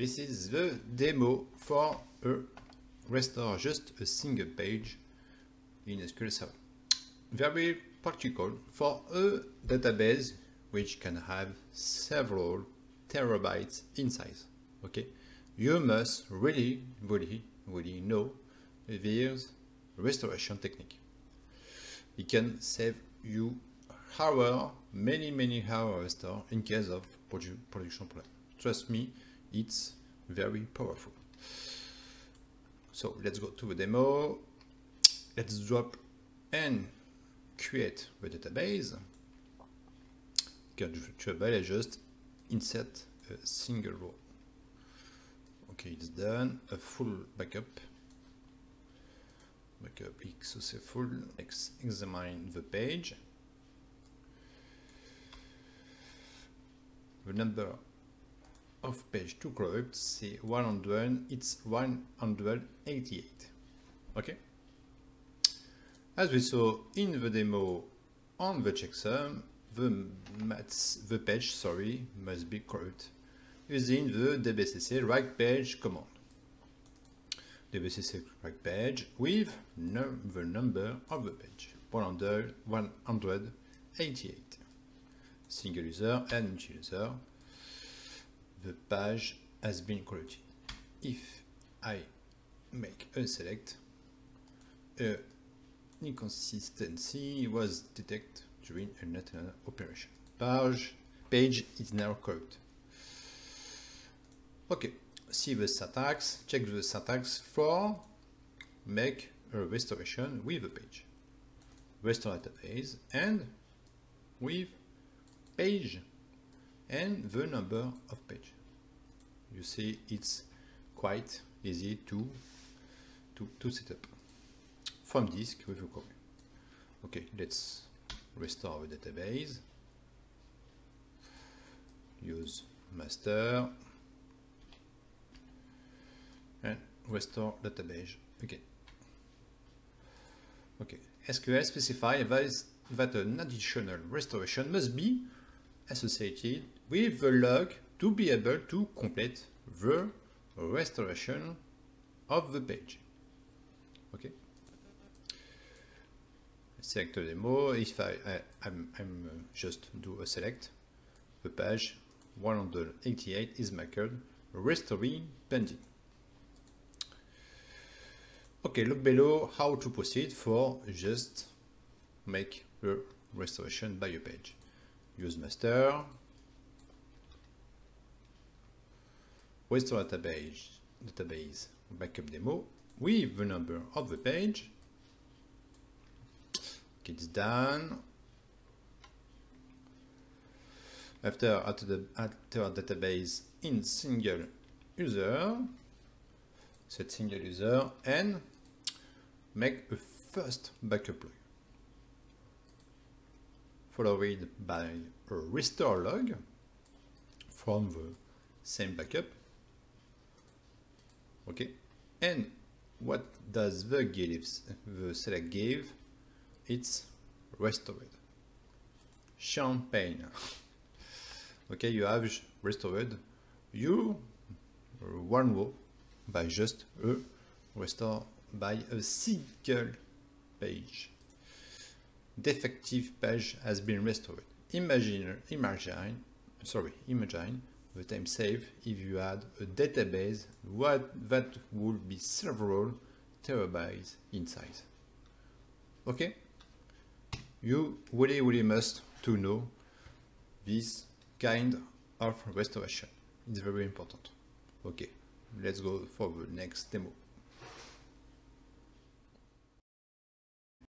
This is the demo for a restore just a single page in SQL Server. Very practical for a database which can have several terabytes in size. Okay, you must really know this restoration technique. It can save you hours, many hours store in case of production plan. Trust me, it's very powerful. So let's go to the demo. Let's drop and create the database. I just insert a single row. Okay, it's done. A full backup. Backup is successful. Let's examine the page. The number of page to correct, say 100, it's 188. Okay. As we saw in the demo on the checksum, the page, sorry, must be correct using the dbcc write page command. Dbcc write page with the number of the page 188. Single user and multi-user. The page has been corrected. If I make a select, an inconsistency was detected during another operation. Page is now correct. Okay, see the syntax, check the syntax for make a restoration with the page. Restore database and with page and the number of page. You see, it's quite easy to set up from disk with a copy. Okay, let's restore the database. Use master and restore database again. Okay, SQL specifies that an additional restoration must be associated with the log to be able to complete the restoration of the page. Okay. Select the demo. If I'm just do a select, the page 188 is marked restoring pending. Okay, look below how to proceed for just make a restoration by a page. Use master, restore database backup demo with the number of the page. It's done. After database in single user, set single user and make a first backup log, followed by a restore log from the same backup. Okay, and what does the select give? It's restored champagne. Okay, you have restored your one row by just a restore by a single page. Defective page has been restored. Imagine the time saved if you had a database that would be several terabytes in size. Okay, you really must to know this kind of restoration. It's very important. Okay, let's go for the next demo.